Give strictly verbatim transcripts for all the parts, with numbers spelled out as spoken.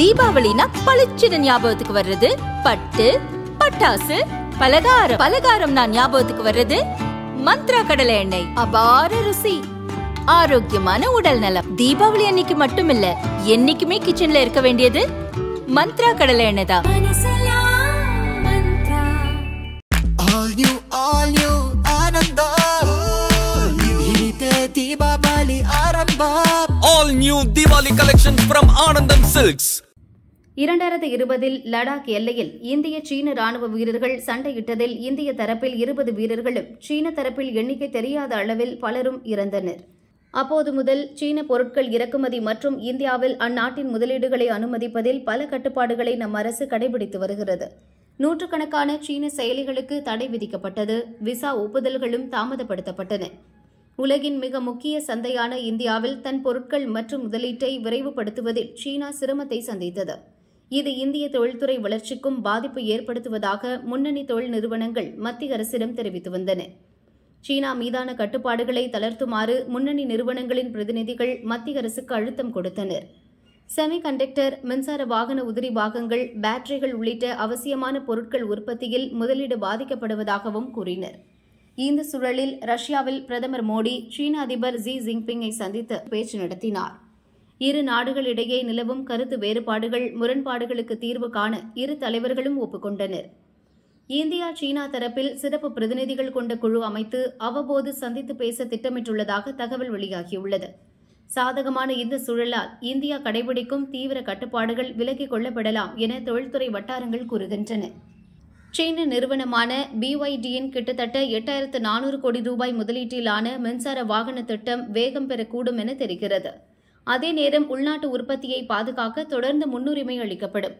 தீபாவளினா பளிச்சுன்னு ஞாபகத்துக்கு வர்றது பட்டு, பட்டாசு, பலகாரம். பலகாரம்னா ஞாபகத்துக்கு வர்றது மந்த்ரா கடலை எண்ணெய். அபார ருசி, ஆரோக்கியமான உடல் நலம். தீபாவளி அன்னைக்கு மட்டும் இல்ல, என்னைக்குமே கிச்சன்ல இருக்க வேண்டியது மந்த்ரா கடலை எண்ணெய் தான். All new Diwali collections from Anandan Silks. இரண்டாயிரத்து இருபதில் லடாக் எல்லையில் இந்திய சீன ராணுவ வீரர்கள் சண்டையிட்டதில் இந்திய தரப்பில் இருபது வீரர்களும் சீன தரப்பில் எண்ணிக்கை தெரியாத அளவில் பலரும் இறந்தனர். அப்போது முதல் சீன பொருட்கள் இறக்குமதி மற்றும் இந்தியாவில் அந்நாட்டின் முதலீடுகளை அனுமதிப்பதில் பல கட்டுப்பாடுகளை நம் அரசு கடைபிடித்து வருகிறது. நூற்றுக்கணக்கான சீன செயலிகளுக்கு தடை விதிக்கப்பட்டது. விசா ஒப்புதல்களும் தாமதப்படுத்தப்பட்டன. உலகின் மிக முக்கிய சந்தையான இந்தியாவில் தன் பொருட்கள் மற்றும் முதலீட்டை விரைவுபடுத்துவதில் சீனா சிரமத்தை சந்தித்தது. இது இந்திய தொழில்துறை வளர்ச்சிக்கும் பாதிப்பு ஏற்படுத்துவதாக முன்னணி தொழில் நிறுவனங்கள் மத்திய அரசிடம் தெரிவித்து வந்தன. சீனா மீதான கட்டுப்பாடுகளை தளர்த்துமாறு முன்னணி நிறுவனங்களின் பிரதிநிதிகள் மத்திய அரசுக்கு அழுத்தம் கொடுத்தனர். செமிகண்டக்டர், மின்சார வாகன உதிரி பாகங்கள், பேட்டரிகள் உள்ளிட்ட அவசியமான பொருட்கள் உற்பத்தியில் முதலீடு பாதிக்கப்படுவதாகவும் கூறினர். இந்த சூழலில் ரஷ்யாவில் பிரதமர் மோடி சீன அதிபர் ஜி ஜின்பிங்கை சந்தித்து பேச்சு நடத்தினார். இரு நாடுகளிடையே நிலவும் கருத்து வேறுபாடுகள், முரண்பாடுகளுக்கு தீர்வு காண இரு தலைவர்களும் ஒப்புக்கொண்டனர். இந்தியா சீனா தரப்பில் சிறப்பு பிரதிநிதிகள் கொண்ட குழு அமைத்து அவ்வப்போது சந்தித்து பேச திட்டமிட்டுள்ளதாக தகவல் வெளியாகியுள்ளது. சாதகமான இந்த சூழலால் இந்தியா கடைபிடிக்கும் தீவிர கட்டுப்பாடுகள் விலக்கிக் கொள்ளப்படலாம் என தொழில்துறை வட்டாரங்கள் கூறுகின்றன. சீன நிறுவனமான பிஒய்டியின் கிட்டத்தட்ட எட்டாயிரத்து நானூறு கோடி ரூபாய் முதலீட்டிலான மின்சார வாகன திட்டம் வேகம் பெறக்கூடும் என தெரிகிறது. அதே நேரம் உள்நாட்டு உற்பத்தியை பாதுகாக்க தொடர்ந்து முன்னுரிமை அளிக்கப்படும்.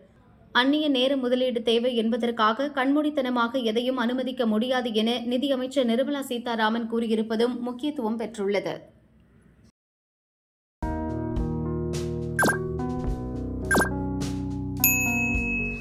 அந்நிய நேர முதலீடு தேவை என்பதற்காக கண்மூடித்தனமாக எதையும் அனுமதிக்க முடியாது என நிதியமைச்சர் நிர்மலா சீதாராமன் கூறியிருப்பதும் முக்கியத்துவம் பெற்றுள்ளது.